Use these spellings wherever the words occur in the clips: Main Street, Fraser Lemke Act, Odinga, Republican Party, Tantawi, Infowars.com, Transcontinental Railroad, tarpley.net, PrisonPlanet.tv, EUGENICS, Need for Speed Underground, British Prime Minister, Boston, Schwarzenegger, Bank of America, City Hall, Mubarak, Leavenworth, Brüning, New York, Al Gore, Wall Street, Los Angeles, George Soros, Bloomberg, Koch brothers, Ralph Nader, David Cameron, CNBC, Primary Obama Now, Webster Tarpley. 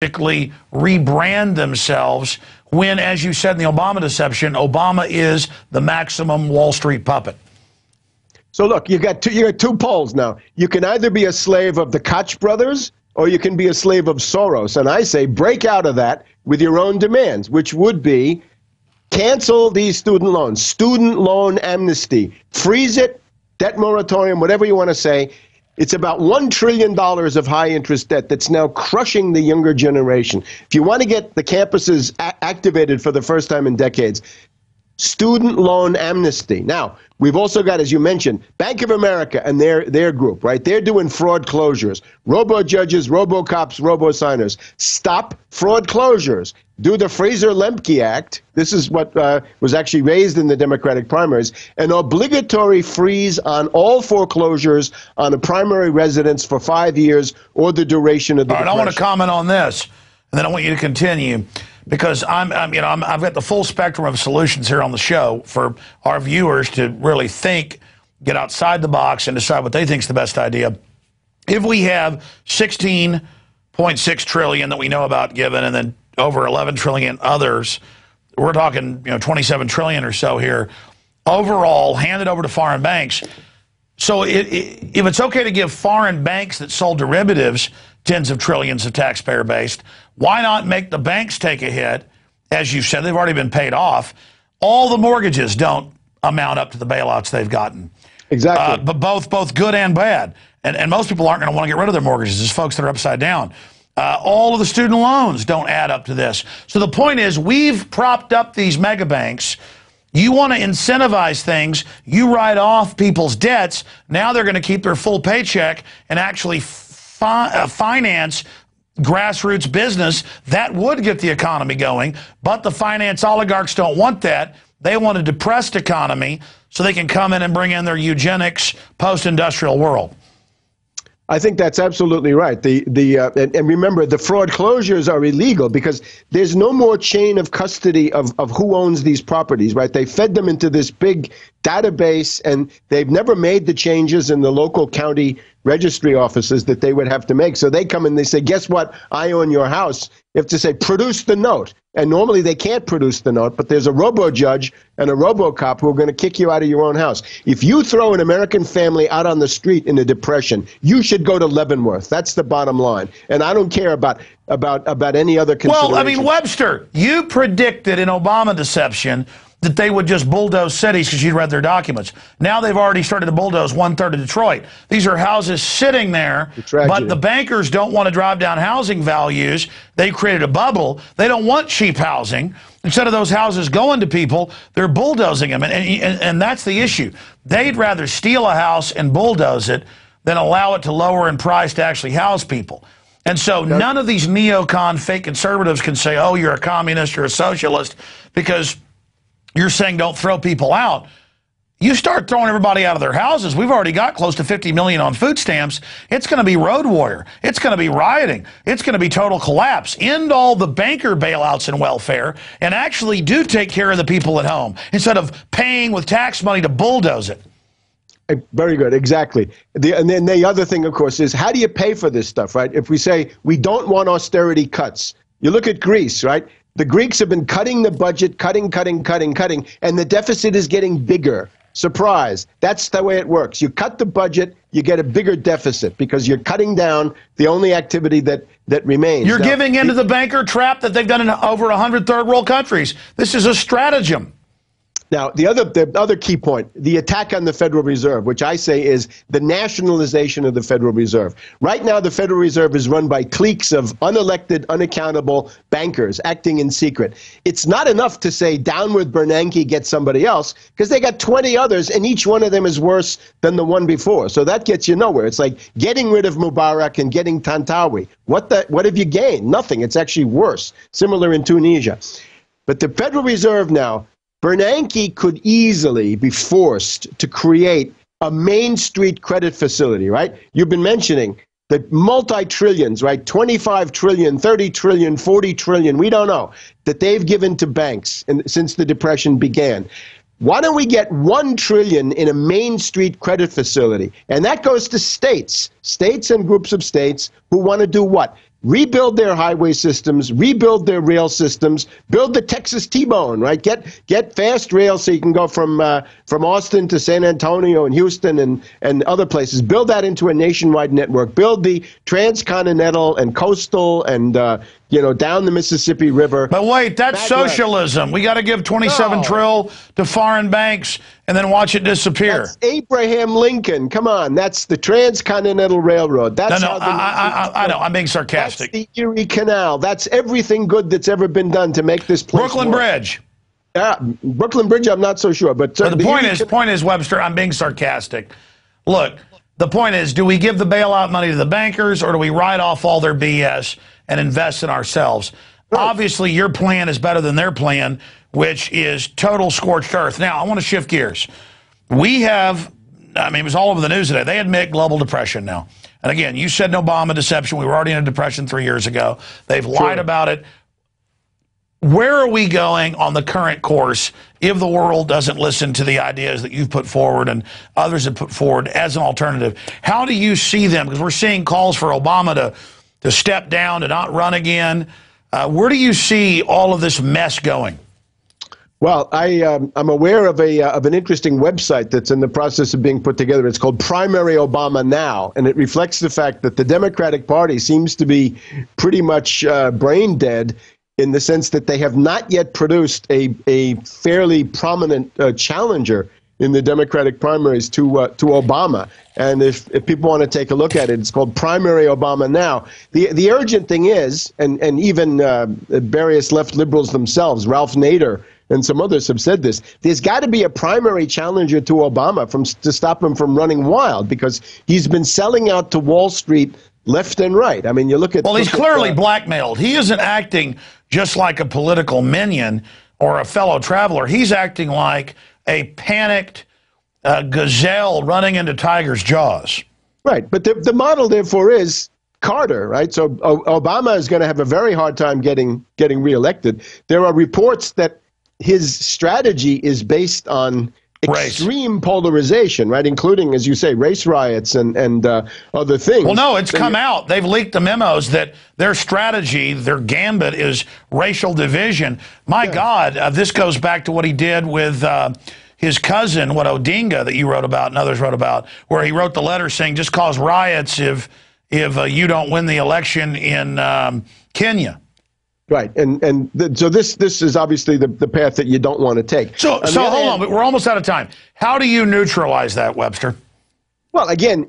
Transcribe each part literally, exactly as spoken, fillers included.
basically rebrand themselves when, as you said in the Obama deception, Obama is the maximum Wall Street puppet? So look, you've got two, you got two poles now. You can either be a slave of the Koch brothers or you can be a slave of Soros. And I say break out of that with your own demands, which would be cancel these student loans, student loan amnesty, freeze it, debt moratorium, whatever you want to say. It's about one trillion dollars of high-interest debt that's now crushing the younger generation. If you want to get the campuses a activated for the first time in decades, student loan amnesty. Now, we've also got, as you mentioned, Bank of America and their, their group, right? They're doing fraud closures. Robo-judges, robo-cops, robo-signers. Stop fraud closures. Do the Fraser Lemke Act. This is what uh, was actually raised in the Democratic primaries. An obligatory freeze on all foreclosures on a primary residence for five years or the duration of the all right, depression. I want to comment on this, and then I want you to continue, because I'm, I'm you know, I'm, I've got the full spectrum of solutions here on the show for our viewers to really think, get outside the box, and decide what they think is the best idea. If we have sixteen point six trillion dollars that we know about given, and then over eleven trillion dollars others, we're talking, you know, twenty-seven trillion dollars or so here, overall handed over to foreign banks. So it, it, if it's okay to give foreign banks that sold derivatives tens of trillions of taxpayer based, why not make the banks take a hit? As you said, they've already been paid off. All the mortgages don't amount up to the bailouts they've gotten. Exactly. Uh, but both both good and bad. And, and most people aren't going to want to get rid of their mortgages. It's folks that are upside down. Uh, all of the student loans don't add up to this. So the point is, we've propped up these mega banks. You want to incentivize things. You write off people's debts. Now they're going to keep their full paycheck and actually fi uh, finance grassroots business. That would get the economy going, but the finance oligarchs don't want that. They want a depressed economy so they can come in and bring in their eugenics post-industrial world. I think that's absolutely right. The the uh, and, and remember, the fraud closures are illegal because there's no more chain of custody of of who owns these properties, right? They fed them into this big database, and they've never made the changes in the local county registry offices that they would have to make. So they come and they say, guess what? I own your house. You have to say, produce the note. And normally they can't produce the note, but there's a robo-judge and a robo-cop who are going to kick you out of your own house. If you throw an American family out on the street in a depression, you should go to Leavenworth. That's the bottom line. And I don't care about about about any other consideration. Well, I mean, Webster, you predicted in Obama deception that they would just bulldoze cities because you'd read their documents. Now they've already started to bulldoze one-third of Detroit. These are houses sitting there, but the bankers don't want to drive down housing values. They've created a bubble. They don't want cheap housing. Instead of those houses going to people, they're bulldozing them, and, and, and that's the issue. They'd rather steal a house and bulldoze it than allow it to lower in price to actually house people. And so none of these neocon fake conservatives can say, oh, you're a communist, you're a socialist, because you're saying don't throw people out. You start throwing everybody out of their houses. We've already got close to fifty million on food stamps. It's going to be road warrior. It's going to be rioting. It's going to be total collapse. End all the banker bailouts and welfare and actually do take care of the people at home instead of paying with tax money to bulldoze it. Very good. Exactly. The, and then the other thing, of course, is how do you pay for this stuff, right? If we say we don't want austerity cuts, you look at Greece, right? The Greeks have been cutting the budget, cutting, cutting, cutting, cutting, and the deficit is getting bigger. Surprise. That's the way it works. You cut the budget, you get a bigger deficit because you're cutting down the only activity that, that remains. You're now, giving into the banker trap that they've done in over one hundred third world countries. This is a stratagem. Now, the other, the other key point, the attack on the Federal Reserve, which I say is the nationalization of the Federal Reserve. Right now, the Federal Reserve is run by cliques of unelected, unaccountable bankers acting in secret. It's not enough to say down with Bernanke, get somebody else, because they got twenty others, and each one of them is worse than the one before. So that gets you nowhere. It's like getting rid of Mubarak and getting Tantawi. What, the, what have you gained? Nothing. It's actually worse, similar in Tunisia. But the Federal Reserve now, Bernanke could easily be forced to create a Main Street credit facility, right? You've been mentioning the multi-trillions, right? twenty-five trillion, thirty trillion, forty trillion, we don't know, that they've given to banks and, since the Depression began. Why don't we get one trillion dollars in a Main Street credit facility? And that goes to states, states and groups of states who want to do what? rebuild their highway systems, rebuild their rail systems, build the Texas T-Bone, right? Get get fast rail so you can go from uh, from Austin to San Antonio and Houston and, and other places. Build that into a nationwide network. Build the transcontinental and coastal and, uh, you know, down the Mississippi River. But wait, that's socialism. We got to give twenty-seven trill to foreign banks and then watch it disappear. That's Abraham Lincoln. Come on. That's the Transcontinental Railroad. That's no, no, how the I, I, I know. I'm being sarcastic. That's the Erie Canal. That's everything good that's ever been done to make this place Brooklyn work. Bridge. Uh, Brooklyn Bridge, I'm not so sure. But, uh, but the, the point Erie is, Canal point is, Webster, I'm being sarcastic. Look, the point is, do we give the bailout money to the bankers or do we write off all their B S and invest in ourselves? Right. Obviously, your plan is better than their plan, which is total scorched earth. Now, I want to shift gears. We have, I mean, it was all over the news today. They admit global depression now. And again, you said an Obama deception. We were already in a depression three years ago. They've lied sure. about it. Where are we going on the current course if the world doesn't listen to the ideas that you've put forward and others have put forward as an alternative? How do you see them? Because we're seeing calls for Obama to, to step down, to not run again. Uh, where do you see all of this mess going? Well, I, um, I'm aware of a uh, of an interesting website that's in the process of being put together. It's called Primary Obama Now, and it reflects the fact that the Democratic Party seems to be pretty much uh, brain dead in the sense that they have not yet produced a, a fairly prominent uh, challenger in the Democratic primaries to uh, to Obama. And if, if people want to take a look at it, it's called Primary Obama Now. The the urgent thing is, and, and even uh, various left liberals themselves, Ralph Nader and some others have said this, there's got to be a primary challenger to Obama from to stop him from running wild, because he's been selling out to Wall Street left and right. I mean, you look at... Well, he's clearly blackmailed. He isn't acting just like a political minion or a fellow traveler. He's acting like a panicked uh, gazelle running into tiger's jaws. Right. But the, the model, therefore, is Carter, right? So o Obama is going to have a very hard time getting, getting reelected. There are reports that his strategy is based on extreme race. Polarization, right, including, as you say, race riots and, and uh, other things. Well, no, it's so come out. They've leaked the memos that their strategy, their gambit is racial division. My yeah. God, uh, this goes back to what he did with uh, his cousin, what Odinga that you wrote about and others wrote about, where he wrote the letter saying just cause riots if, if uh, you don't win the election in um, Kenya. Right, and and the, so this this is obviously the, the path that you don't want to take. So, so hold on, we're almost out of time. How do you neutralize that, Webster? Well, again,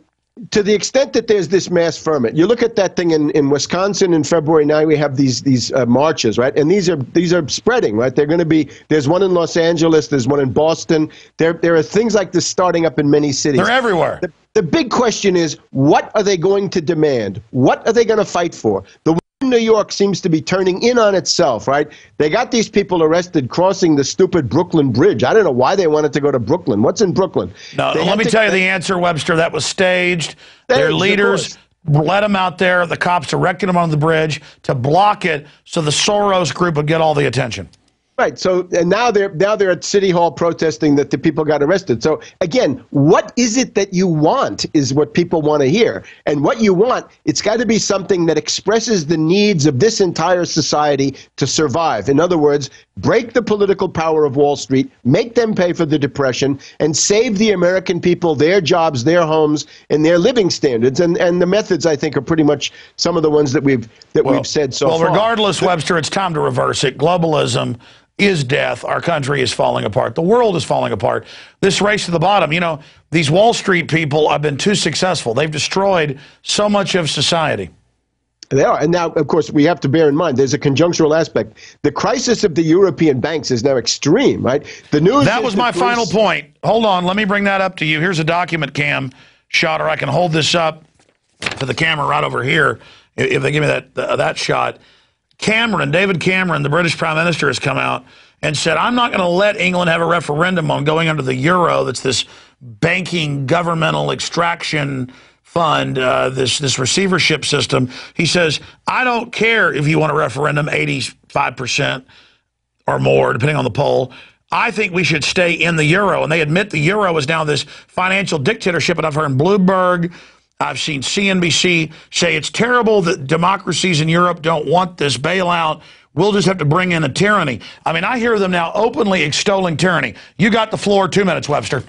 to the extent that there's this mass ferment, you look at that thing in, in Wisconsin in February. Now we have these these uh, marches, right? And these are these are spreading, right? They're going to be there's one in Los Angeles, there's one in Boston. There there are things like this starting up in many cities. They're everywhere. The, the big question is, what are they going to demand? What are they going to fight for? The New York seems to be turning in on itself, right? They got these people arrested crossing the stupid Brooklyn Bridge. I don't know why they wanted to go to Brooklyn. What's in Brooklyn? No, let me tell you the answer, Webster. That was staged. Their leaders let them out there. The cops erected them on the bridge to block it so the Soros group would get all the attention. Right. So and now they're now they're at City Hall protesting that the people got arrested. So, again, what is it that you want is what people want to hear. And what you want, it's got to be something that expresses the needs of this entire society to survive. In other words, break the political power of Wall Street, make them pay for the depression, and save the American people, their jobs, their homes, and their living standards. And and the methods, I think, are pretty much some of the ones that we've that well, we've said so well, far. Well, regardless, Webster, it's time to reverse it. Globalism is death. Our country is falling apart. The world is falling apart. This race to the bottom, you know, these Wall Street people have been too successful. They've destroyed so much of society. They are. And now, of course, we have to bear in mind, there's a conjunctural aspect. The crisis of the European banks is now extreme, right? The news That was my final point. Hold on. Let me bring that up to you. Here's a document cam shot, or I can hold this up to the camera right over here if they give me that, uh, that shot. Cameron, David Cameron, the British Prime Minister, has come out and said, I'm not going to let England have a referendum on going under the euro. That's this banking governmental extraction fund, uh, this, this receivership system. He says, I don't care if you want a referendum, eighty-five percent or more, depending on the poll. I think we should stay in the euro. And they admit the euro is now this financial dictatorship. And I've heard Bloomberg, I've seen C N B C say it's terrible that democracies in Europe don't want this bailout. We'll just have to bring in a tyranny. I mean, I hear them now openly extolling tyranny. You got the floor. Two minutes, Webster.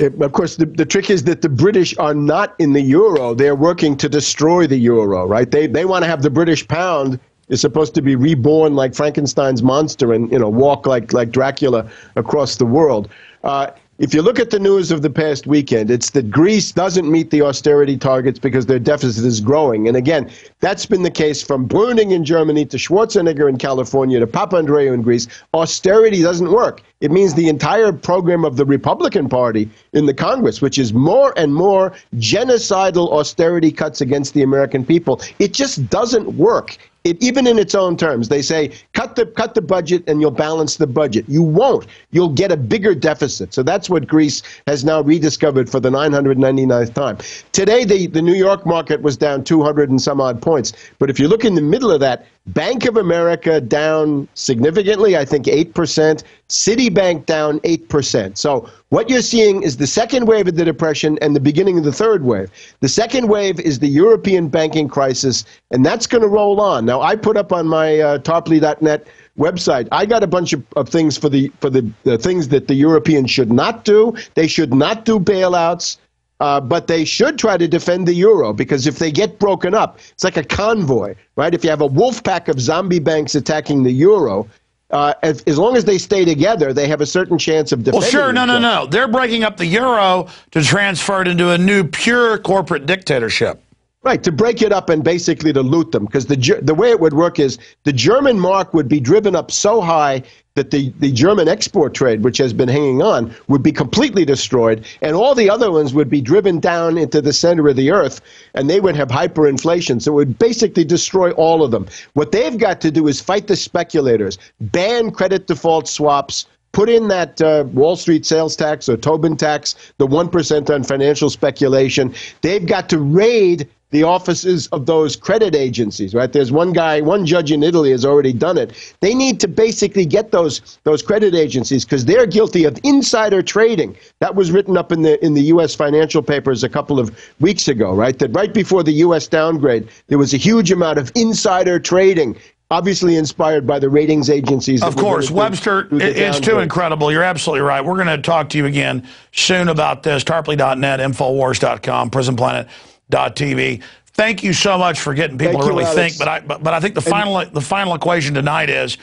Of course, the, the trick is that the British are not in the euro. They're working to destroy the euro, right? They, they want to have the British pound is supposed to be reborn like Frankenstein's monster and, you know, walk like, like Dracula across the world. Uh, if you look at the news of the past weekend, it's that Greece doesn't meet the austerity targets because their deficit is growing. And again, that's been the case from Brüning in Germany to Schwarzenegger in California to Papandreou in Greece. Austerity doesn't work. It means the entire program of the Republican Party in the Congress, which is more and more genocidal austerity cuts against the American people, it just doesn't work. It, even in its own terms, they say, cut the, cut the budget and you'll balance the budget. You won't. You'll get a bigger deficit. So that's what Greece has now rediscovered for the nine hundred ninety-ninth time. Today, the, the New York market was down two hundred and some odd points. But if you look in the middle of that, Bank of America down significantly, I think eight percent. Citibank down eight percent. So what you're seeing is the second wave of the Depression and the beginning of the third wave. The second wave is the European banking crisis, and that's going to roll on. Now, I put up on my uh, tarpley dot net website, I got a bunch of, of things for, the, for the, the things that the Europeans should not do. They should not do bailouts. Uh, but they should try to defend the euro, because if they get broken up, it's like a convoy, right? If you have a wolf pack of zombie banks attacking the euro, uh, as, as long as they stay together, they have a certain chance of defending. Well, sure, no, no, no. They're breaking up the euro to transfer it into a new pure corporate dictatorship. Right, to break it up and basically to loot them, because the, the way it would work is the German mark would be driven up so high that the, the German export trade, which has been hanging on, would be completely destroyed, and all the other ones would be driven down into the center of the earth, and they would have hyperinflation. So it would basically destroy all of them. What they've got to do is fight the speculators, ban credit default swaps, put in that uh, Wall Street sales tax or Tobin tax, the one percent on financial speculation. They've got to raid the offices of those credit agencies, right? There's one guy, one judge in Italy has already done it. They need to basically get those those credit agencies, because they're guilty of insider trading. That was written up in the in the U S financial papers a couple of weeks ago, right? That right before the U S downgrade, there was a huge amount of insider trading, obviously inspired by the ratings agencies. Of course, Webster, it's too incredible. You're absolutely right. We're going to talk to you again soon about this. tarpley dot net, Infowars dot com, Prison Planet dot t v. Thank you so much for getting people Thank to really you, think. But I, but, but I think the and final the final equation tonight is,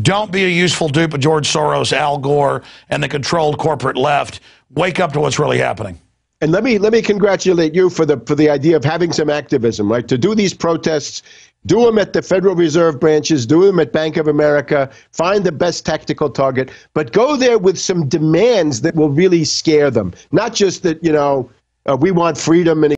don't be a useful dupe of George Soros, Al Gore, and the controlled corporate left. Wake up to what's really happening. And let me let me congratulate you for the for the idea of having some activism, right? To do these protests. Do them at the Federal Reserve branches, do them at Bank of America, find the best tactical target, but go there with some demands that will really scare them. Not just that, you know, uh, we want freedom and